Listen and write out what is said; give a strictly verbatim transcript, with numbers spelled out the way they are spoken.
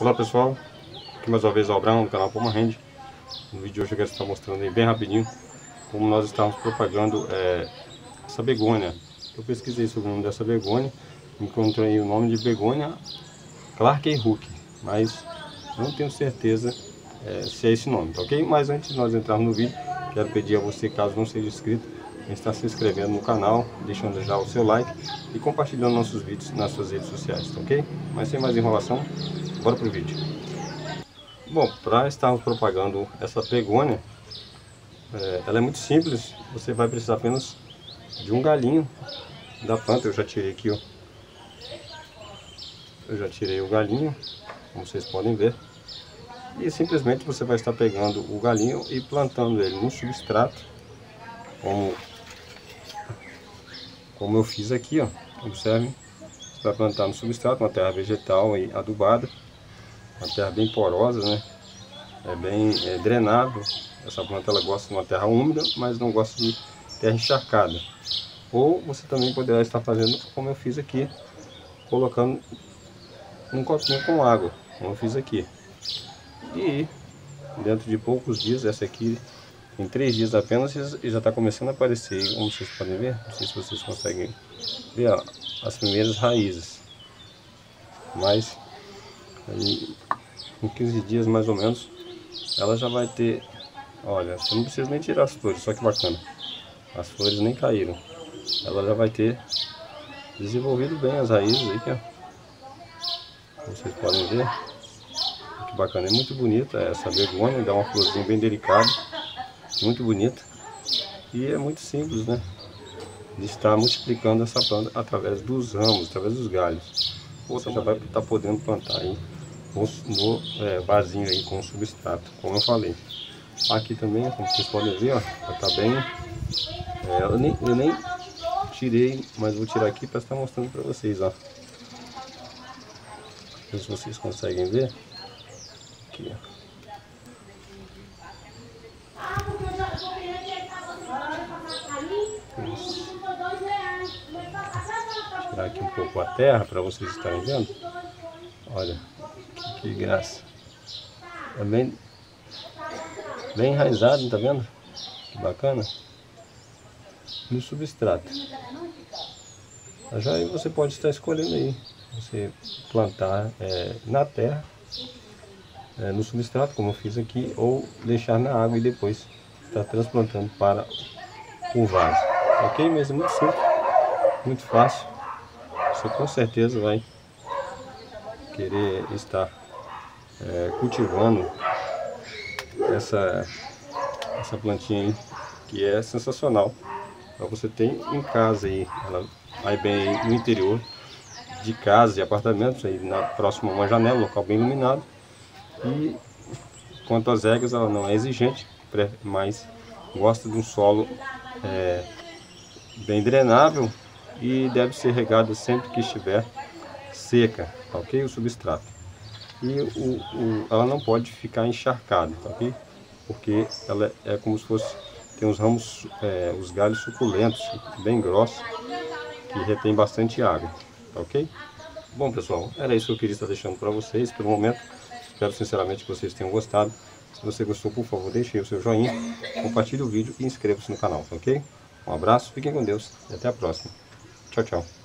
Olá pessoal, aqui mais uma vez o Abraão do canal Poma Rende. No vídeo de hoje eu quero estar mostrando aí bem rapidinho como nós estamos propagando é, essa begônia. Eu pesquisei sobre o nome dessa begônia, encontrei o nome de Begônia Clarkei Hook, mas não tenho certeza é, se é esse nome, tá ok? Mas antes de nós entrarmos no vídeo, quero pedir a você, caso não seja inscrito, está se inscrevendo no canal, deixando já o seu like e compartilhando nossos vídeos nas suas redes sociais, tá ok? Mas sem mais enrolação, bora pro vídeo. Bom, para estarmos propagando essa begônia, é, ela é muito simples, você vai precisar apenas de um galinho da planta. Eu já tirei aqui, ó. Eu já tirei o galinho, como vocês podem ver. E simplesmente você vai estar pegando o galinho e plantando ele no substrato, como Como eu fiz aqui, ó, observem, você vai plantar no substrato, uma terra vegetal e adubada, uma terra bem porosa, né? É bem é drenável. Essa planta ela gosta de uma terra úmida, mas não gosta de terra encharcada. Ou você também poderá estar fazendo como eu fiz aqui, colocando um copinho com água, como eu fiz aqui. E dentro de poucos dias, essa aqui em três dias apenas já está começando a aparecer, como vocês podem ver, não sei se vocês conseguem ver, ó, as primeiras raízes. Mas aí, em quinze dias mais ou menos, ela já vai ter, olha, você não precisa nem tirar as flores, só que bacana, as flores nem caíram. Ela já vai ter desenvolvido bem as raízes aí, ó, como vocês podem ver, que bacana, é muito bonita essa begônia, dá uma florzinha bem delicada, muito bonita, e é muito simples, né, de estar multiplicando essa planta através dos ramos, através dos galhos. Ou você já vai estar podendo plantar aí no é, vasinho aí com substrato, como eu falei. Aqui também, como vocês podem ver, ó, ela tá bem, é, eu, nem, eu nem tirei, mas vou tirar aqui para estar mostrando para vocês, ó. Não sei se vocês conseguem ver aqui, ó. Tirar aqui um pouco a terra para vocês estarem vendo. Olha que, que graça, é bem, bem enraizado, tá vendo? Que bacana, no substrato. Já aí você pode estar escolhendo aí, você plantar é, na terra, é, no substrato, como eu fiz aqui, ou deixar na água e depois estar transplantando para o vaso. Ok? Mas é muito simples, muito fácil. Você com certeza vai querer estar é, cultivando essa, essa plantinha aí, que é sensacional. Então, você tem em casa aí, ela vai bem aí no interior de casa e apartamentos, aí na próxima uma janela, local bem iluminado. E quanto às regras, ela não é exigente, mas gosta de um solo é, bem drenável, e deve ser regada sempre que estiver seca, tá ok? O substrato. E o, o, ela não pode ficar encharcada, tá ok? Porque ela é como se fosse, tem os ramos, é, os galhos suculentos, bem grossos, que retém bastante água, tá ok? Bom pessoal, era isso que eu queria estar deixando para vocês pelo momento. Espero sinceramente que vocês tenham gostado. Se você gostou, por favor, deixe aí o seu joinha, compartilhe o vídeo e inscreva-se no canal, tá ok? Um abraço, fiquem com Deus e até a próxima. Tchau, tchau.